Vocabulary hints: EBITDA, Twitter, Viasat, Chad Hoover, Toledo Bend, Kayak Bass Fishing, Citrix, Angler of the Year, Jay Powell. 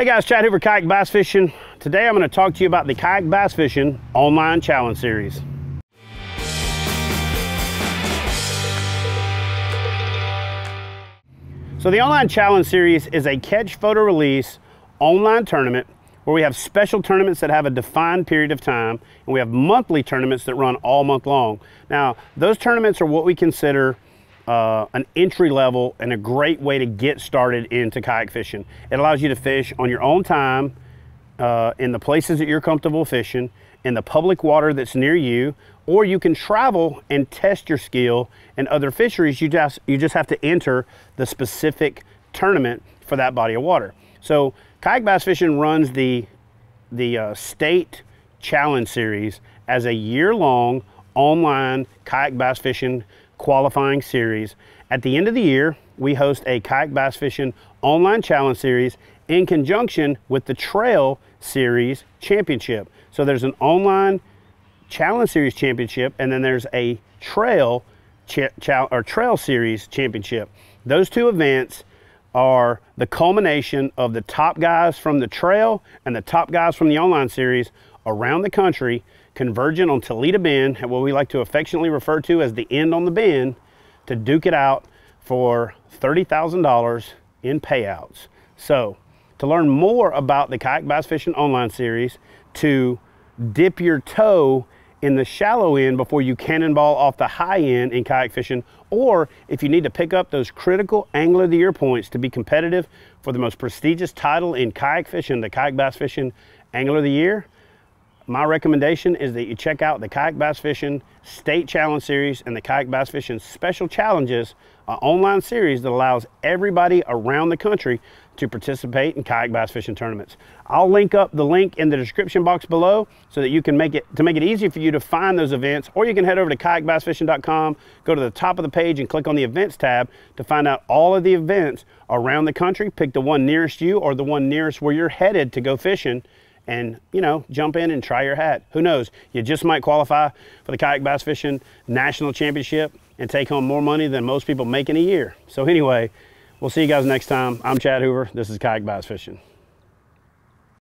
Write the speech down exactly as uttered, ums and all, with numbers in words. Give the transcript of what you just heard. Hey guys, Chad Hoover, Kayak Bass Fishing. Today I'm going to talk to you about the Kayak Bass Fishing Online Challenge Series. So the Online Challenge Series is a catch, photo, release online tournament where we have special tournaments that have a defined period of time, and we have monthly tournaments that run all month long. Now, those tournaments are what we consider Uh, an entry level and a great way to get started into kayak fishing. It allows you to fish on your own time, uh, in the places that you're comfortable fishing, in the public water that's near you, or you can travel and test your skill in other fisheries. You just, you just have to enter the specific tournament for that body of water. So Kayak Bass Fishing runs the, the uh, State Challenge Series as a year-long online kayak bass fishing qualifying series. At the end of the year, we host a Kayak Bass Fishing Online Challenge Series in conjunction with the Trail Series Championship. So there's an online Challenge Series Championship, and then there's a Trail cha cha or Trail Series Championship. Those two events are the culmination of the top guys from the trail and the top guys from the online series around the country converging on Toledo Bend, at what we like to affectionately refer to as the end on the bend, to duke it out for thirty thousand dollars in payouts. So to learn more about the Kayak Bass Fishing Online Series, to dip your toe in the shallow end before you cannonball off the high end in kayak fishing, or if you need to pick up those critical Angler of the Year points to be competitive for the most prestigious title in kayak fishing, the Kayak Bass Fishing Angler of the Year, my recommendation is that you check out the Kayak Bass Fishing State Challenge Series and the Kayak Bass Fishing Special Challenges, an online series that allows everybody around the country to participate in kayak bass fishing tournaments. I'll link up the link in the description box below so that you can make it, to make it easy for you to find those events, or you can head over to kayak bass fishing dot com, go to the top of the page and click on the events tab to find out all of the events around the country. Pick the one nearest you or the one nearest where you're headed to go fishing, and, you know, jump in and try your hat. Who knows? You just might qualify for the Kayak Bass Fishing National Championship and take home more money than most people make in a year. So anyway, we'll see you guys next time. I'm Chad Hoover. This is Kayak Bass Fishing.